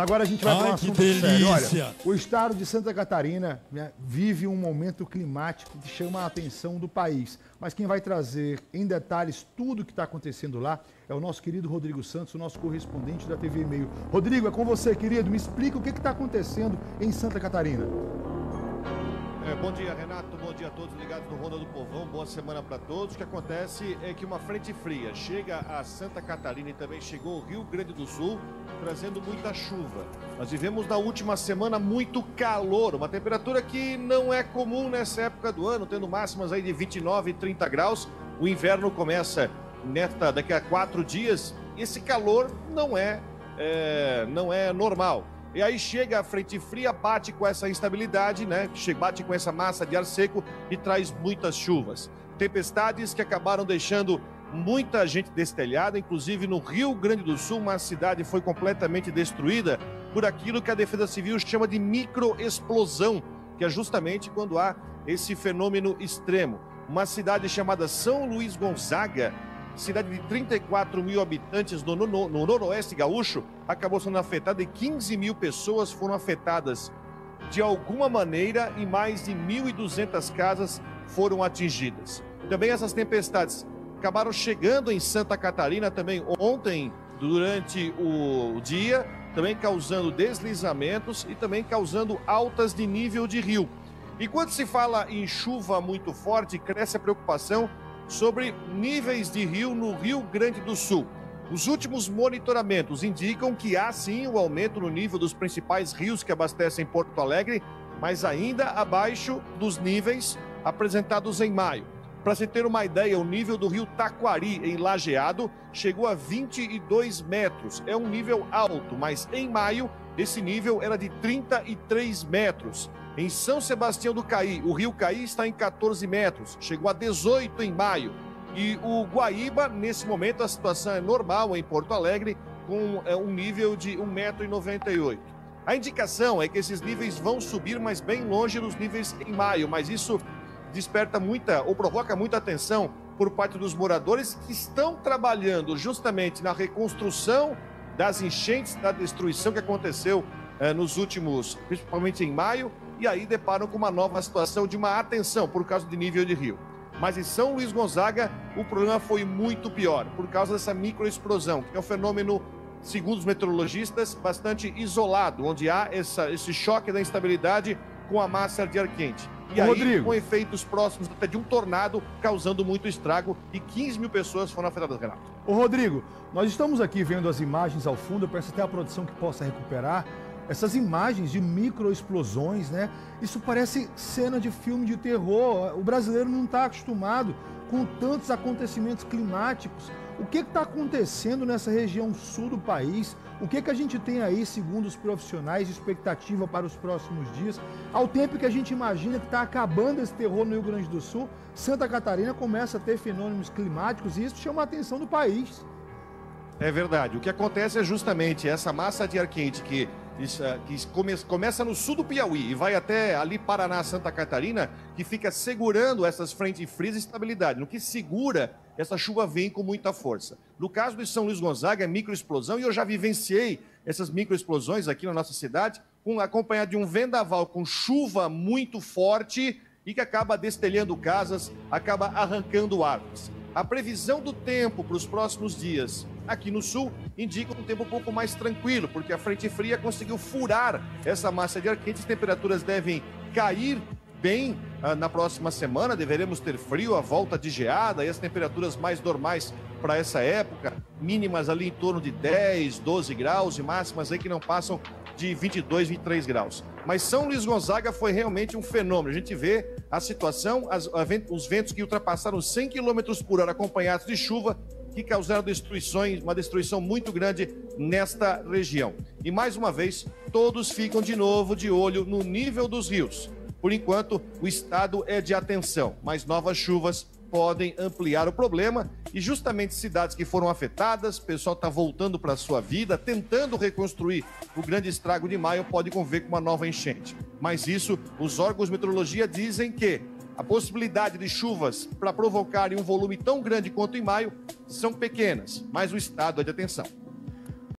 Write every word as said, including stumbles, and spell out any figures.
Agora a gente vai falar um assunto sério. Olha, o estado de Santa Catarina, né, vive um momento climático que chama a atenção do país. Mas quem vai trazer em detalhes tudo o que está acontecendo lá é o nosso querido Rodrigo Santos, o nosso correspondente da T V Meio. Rodrigo, é com você, querido. Me explica o que está acontecendo em Santa Catarina. É, bom dia, Renato. Bom dia a todos ligados no Ronda do Povão. Boa semana para todos. O que acontece é que uma frente fria chega a Santa Catarina e também chegou ao Rio Grande do Sul, trazendo muita chuva. Nós vivemos na última semana muito calor, uma temperatura que não é comum nessa época do ano, tendo máximas aí de vinte e nove, trinta graus. O inverno começa neta daqui a quatro dias. Esse calor não é, é, não é normal. E aí chega a frente fria, bate com essa instabilidade, né? Bate com essa massa de ar seco e traz muitas chuvas. Tempestades que acabaram deixando muita gente destelhada, inclusive no Rio Grande do Sul, uma cidade foi completamente destruída por aquilo que a Defesa Civil chama de microexplosão, que é justamente quando há esse fenômeno extremo. Uma cidade chamada São Luiz Gonzaga, cidade de trinta e quatro mil habitantes no, no, no Noroeste Gaúcho, acabou sendo afetada e quinze mil pessoas foram afetadas de alguma maneira e mais de mil e duzentas casas foram atingidas. Também essas tempestades acabaram chegando em Santa Catarina também ontem, durante o dia, também causando deslizamentos e também causando altas de nível de rio. E quando se fala em chuva muito forte, cresce a preocupação sobre níveis de rio no Rio Grande do Sul. Os últimos monitoramentos indicam que há sim o aumento no nível dos principais rios que abastecem Porto Alegre, mas ainda abaixo dos níveis apresentados em maio. Para se ter uma ideia, o nível do rio Taquari, em Lajeado, chegou a vinte e dois metros. É um nível alto, mas em maio esse nível era de trinta e três metros. Em São Sebastião do Caí, o rio Caí está em quatorze metros, chegou a dezoito em maio. E o Guaíba, nesse momento, a situação é normal em Porto Alegre, com é, um nível de um metro e noventa e oito. A indicação é que esses níveis vão subir, mas bem longe dos níveis em maio, mas isso desperta muita, ou provoca muita atenção por parte dos moradores que estão trabalhando justamente na reconstrução das enchentes, da destruição que aconteceu eh, nos últimos, principalmente em maio, e aí deparam com uma nova situação de uma atenção por causa de nível de rio. Mas em São Luís Gonzaga, o problema foi muito pior, por causa dessa microexplosão, que é um fenômeno, segundo os meteorologistas, bastante isolado, onde há essa, esse choque da instabilidade com a massa de ar quente. E aí, Rodrigo, com efeitos próximos até de um tornado, causando muito estrago, e quinze mil pessoas foram afetadas, Renato. Ô Rodrigo, nós estamos aqui vendo as imagens ao fundo, eu peço até a produção que possa recuperar, essas imagens de microexplosões, né? Isso parece cena de filme de terror, o brasileiro não está acostumado com tantos acontecimentos climáticos. O que está acontecendo nessa região sul do país? O que, que a gente tem aí, segundo os profissionais, de expectativa para os próximos dias? Ao tempo que a gente imagina que está acabando esse terror no Rio Grande do Sul, Santa Catarina começa a ter fenômenos climáticos e isso chama a atenção do país. É verdade. O que acontece é justamente essa massa de ar quente que, que começa no sul do Piauí e vai até ali Paraná, Santa Catarina, que fica segurando essas frentes frias e estabilidade. No que segura, essa chuva vem com muita força. No caso de São Luís Gonzaga, é microexplosão, e eu já vivenciei essas microexplosões aqui na nossa cidade, com, acompanhado de um vendaval com chuva muito forte e que acaba destelhando casas, acaba arrancando árvores. A previsão do tempo para os próximos dias aqui no sul indica um tempo um pouco mais tranquilo, porque a frente fria conseguiu furar essa massa de ar quente, as temperaturas devem cair bem na próxima semana, deveremos ter frio, a volta de geada e as temperaturas mais normais para essa época, mínimas ali em torno de dez, doze graus e máximas aí que não passam de vinte e dois, vinte e três graus. Mas São Luís Gonzaga foi realmente um fenômeno, a gente vê a situação, as, a, os ventos que ultrapassaram cem quilômetros por hora acompanhados de chuva, que causaram destruições, uma destruição muito grande nesta região. E mais uma vez, todos ficam de novo de olho no nível dos rios. Por enquanto, o estado é de atenção, mas novas chuvas podem ampliar o problema e justamente cidades que foram afetadas, o pessoal está voltando para a sua vida, tentando reconstruir o grande estrago de maio, pode conviver com uma nova enchente. Mas isso, os órgãos de meteorologia dizem que a possibilidade de chuvas para provocarem um volume tão grande quanto em maio são pequenas, mas o estado é de atenção.